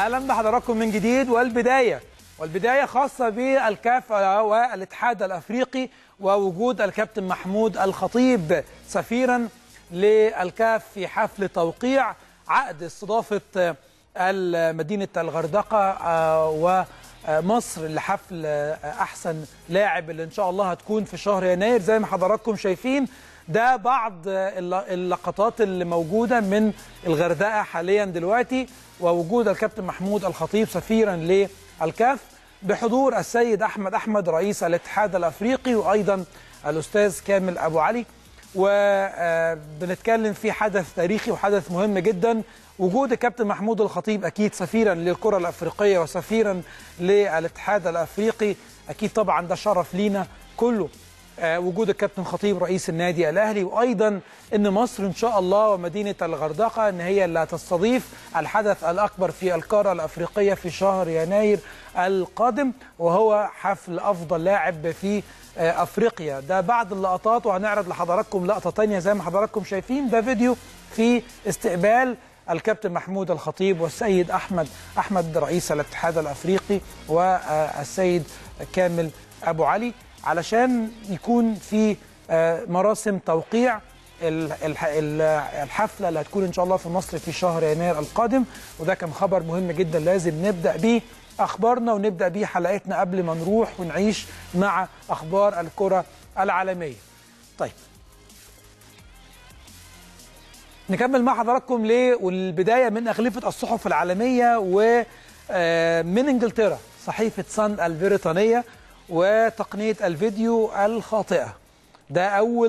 اهلا بحضراتكم من جديد. والبدايه خاصه بالكاف والاتحاد الافريقي ووجود الكابتن محمود الخطيب سفيرا للكاف في حفل توقيع عقد استضافه مدينه الغردقه ومصر لحفل احسن لاعب اللي ان شاء الله هتكون في شهر يناير. زي ما حضراتكم شايفين ده بعض اللقطات اللي موجودة من الغردقة حاليا دلوقتي ووجود الكابتن محمود الخطيب سفيرا للكاف بحضور السيد أحمد أحمد رئيس الاتحاد الأفريقي وأيضا الأستاذ كامل أبو علي. وبنتكلم في حدث تاريخي وحدث مهم جدا، وجود الكابتن محمود الخطيب أكيد سفيرا للكرة الأفريقية وسفيرا للاتحاد الأفريقي، أكيد طبعا ده شرف لينا كله. وجود الكابتن خطيب رئيس النادي الأهلي، وأيضا أن مصر إن شاء الله ومدينة الغردقة أن هي اللي هتستضيف الحدث الأكبر في القارة الأفريقية في شهر يناير القادم وهو حفل أفضل لاعب في أفريقيا. ده بعض اللقطات، وهنعرض لحضراتكم لقطة تانية زي ما حضراتكم شايفين. ده فيديو في استقبال الكابتن محمود الخطيب والسيد أحمد رئيس الاتحاد الأفريقي والسيد كامل أبو علي علشان يكون في مراسم توقيع الحفلة اللي هتكون إن شاء الله في مصر في شهر يناير القادم. وده كان خبر مهم جدا لازم نبدأ بيه أخبارنا ونبدأ بيه حلقتنا قبل ما نروح ونعيش مع أخبار الكرة العالمية. طيب نكمل مع حضراتكم ليه، والبداية من أغلفة الصحف العالمية ومن إنجلترا صحيفة صن البريطانية وتقنية الفيديو الخاطئة. ده أول